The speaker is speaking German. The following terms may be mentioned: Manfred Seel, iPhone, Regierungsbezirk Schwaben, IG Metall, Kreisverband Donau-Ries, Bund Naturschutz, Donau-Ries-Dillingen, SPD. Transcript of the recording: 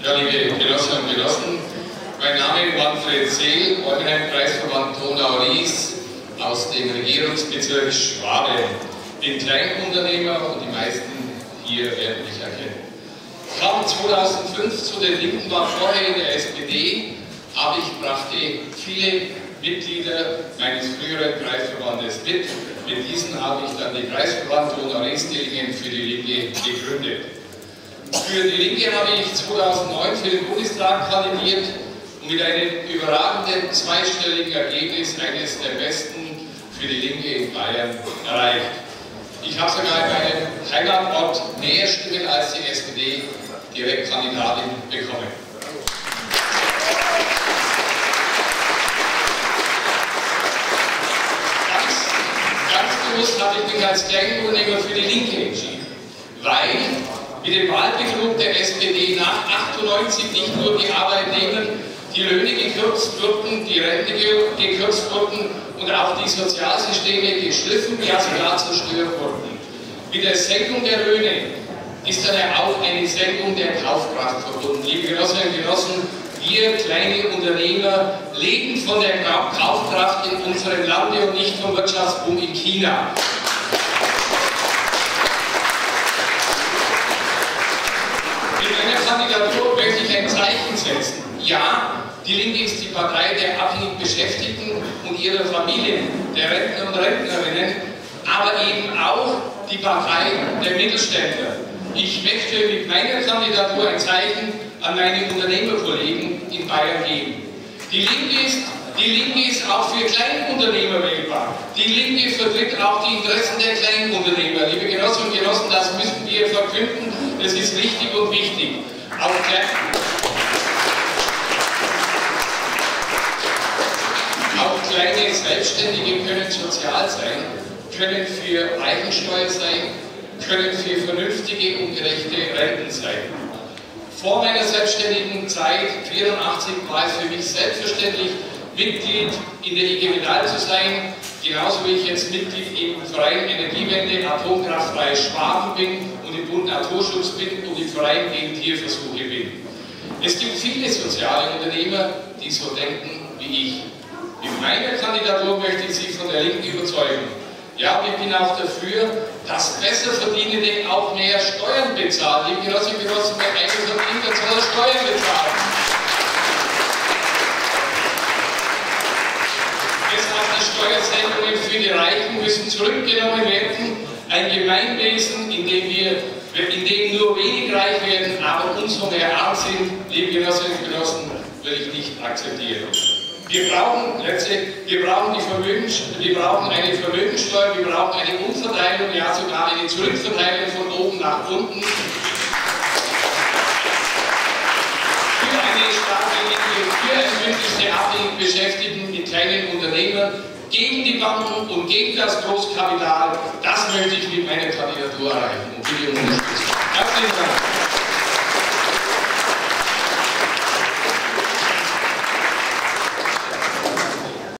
Ja, liebe Genossinnen und Genossen, mein Name ist Manfred Seel, Organheim Kreisverband Donau-Ries aus dem Regierungsbezirk Schwaben. Bin Kleinunternehmer und die meisten hier werden mich erkennen. Ich kam 2005 zu den Linken, war vorher in der SPD, aber ich brachte viele Mitglieder meines früheren Kreisverbandes mit. Mit diesen habe ich dann den Kreisverband Donau-Ries-Dillingen für die Linke gegründet. Für die Linke habe ich 2009 für den Bundestag kandidiert und mit einem überragenden zweistelligen Ergebnis eines der besten für die Linke in Bayern erreicht. Ich habe sogar in meinem Heimatort mehr Stimmen als die SPD Direktkandidatin bekommen. Ganz bewusst habe ich mich als Kleinunternehmer für die Linke entschieden, weil mit dem Wahlbetrug der SPD nach 1998 nicht nur die Arbeitnehmer, die Löhne gekürzt wurden, die Rente gekürzt wurden und auch die Sozialsysteme geschliffen, ja sogar zerstört wurden. Mit der Senkung der Löhne ist daher auch eine Senkung der Kaufkraft verbunden. Liebe Genossinnen und Genossen, wir kleine Unternehmer leben von der Kaufkraft in unserem Lande und nicht vom Wirtschaftsboom in China. Kandidatur möchte ich ein Zeichen setzen. Ja, die Linke ist die Partei der abhängig Beschäftigten und ihrer Familien, der Rentner und Rentnerinnen, aber eben auch die Partei der Mittelständler. Ich möchte mit meiner Kandidatur ein Zeichen an meine Unternehmerkollegen in Bayern geben. Die Linke ist auch für Kleinunternehmer wählbar. Die Linke vertritt auch die Interessen der Kleinunternehmer. Liebe Genossinnen und Genossen, das müssen wir verkünden. Das ist richtig und wichtig. Auch kleine Selbstständige können sozial sein, können für Eigensteuer sein, können für vernünftige und gerechte Renten sein. Vor meiner selbstständigen Zeit, 1984, war es für mich selbstverständlich, Mitglied in der IG Metall zu sein, genauso wie ich jetzt Mitglied im Verein Energiewende, Atomkraftfreie Schwaben bin und im Bund Naturschutz bin und im Verein gegen Tierversuche bin. Es gibt viele soziale Unternehmer, die so denken wie ich. Mit meiner Kandidatur möchte ich Sie von der Linken überzeugen. Ja, ich bin auch dafür, dass Besserverdienende auch mehr Steuern bezahlen. Liebe Genossinnen und Genossen, wer eigentlich verdient, der soll Steuern bezahlen. Steuersenkungen für die Reichen müssen zurückgenommen werden. Ein Gemeinwesen, in dem nur wenig reich werden, aber umso mehr arm sind, liebe Genossinnen und Genossen, will ich nicht akzeptieren. Wir brauchen eine Vermögenssteuer, wir brauchen eine Umverteilung, ja sogar eine Zurückverteilung von oben nach unten. Für eine starke Linke, für ein Bündnis der abhängigen Beschäftigten in kleinen Unternehmen, gegen die Banken und gegen das Großkapital, das möchte ich mit meiner Kandidatur erreichen. Und für die Unterstützung. Herzlichen Dank.